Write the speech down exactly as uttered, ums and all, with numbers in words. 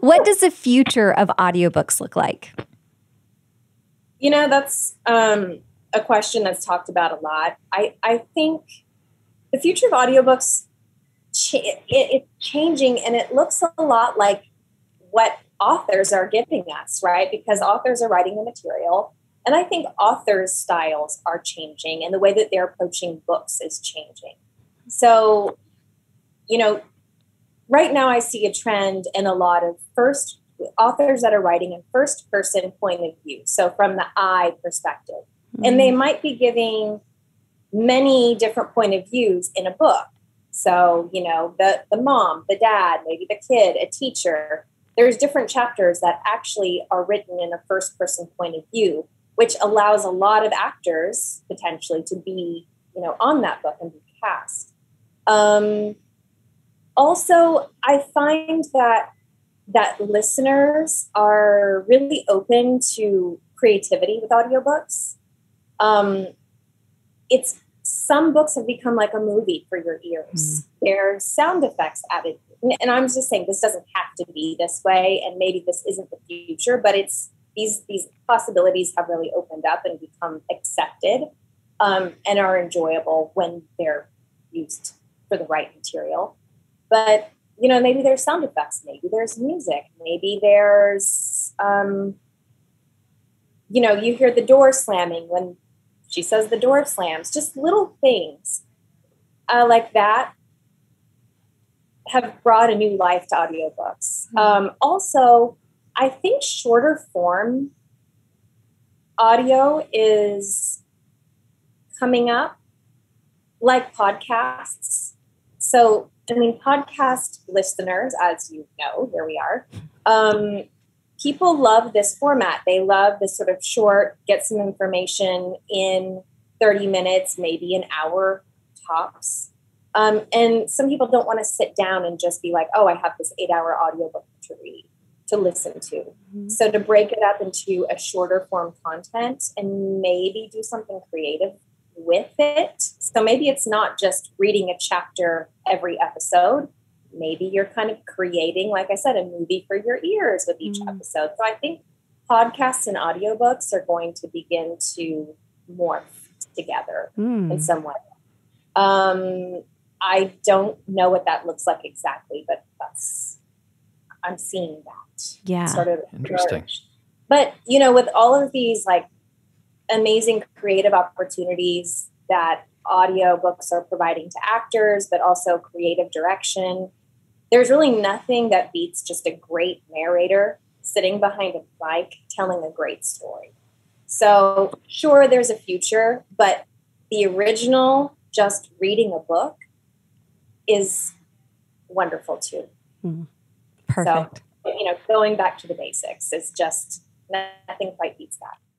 What does the future of audiobooks look like? You know, that's um, a question that's talked about a lot. I, I think the future of audiobooks, ch- it, it's changing, and it looks a lot like what authors are giving us, right? Because authors are writing the material. And I think authors' styles are changing, and the way that they're approaching books is changing. So, you know, right now I see a trend in a lot of first authors that are writing in first person point of view. So from the I perspective, mm-hmm. and they might be giving many different point of views in a book. So, you know, the, the mom, the dad, maybe the kid, a teacher. There's different chapters that actually are written in a first person point of view, which allows a lot of actors potentially to be, you know, on that book and be cast. Um, also, I find that that listeners are really open to creativity with audiobooks. Um, it's some books have become like a movie for your ears. Mm. There are sound effects added. And I'm just saying this doesn't have to be this way, and maybe this isn't the future, but it's these these possibilities have really opened up and become accepted um, and are enjoyable when they're used for the right material. But, you know, maybe there's sound effects, maybe there's music, maybe there's, um, you know, you hear the door slamming when she says the door slams, just little things uh, like that have brought a new life to audiobooks. Mm-hmm. Um, also, I think shorter form audio is coming up, like podcasts. So, I mean, podcast listeners, as you know, here we are. Um, people love this format. They love this sort of short, get some information in thirty minutes, maybe an hour tops. Um, and some people don't want to sit down and just be like, oh, I have this eight hour audiobook to read, to listen to. Mm-hmm. So to break it up into a shorter form content and maybe do something creative with it. So maybe it's not just reading a chapter every episode. Maybe you're kind of creating, like I said, a movie for your ears with each mm-hmm. episode. So I think podcasts and audiobooks are going to begin to morph together mm. in some way. Um, I don't know what that looks like exactly, but that's, I'm seeing that. Yeah. Sort of interesting. Large. But, you know, with all of these like amazing creative opportunities that audiobooks are providing to actors, but also creative direction, there's really nothing that beats just a great narrator sitting behind a mic telling a great story. So sure, there's a future, but the original just reading a book is wonderful too. Mm, perfect. So, you know, going back to the basics is just nothing quite beats that.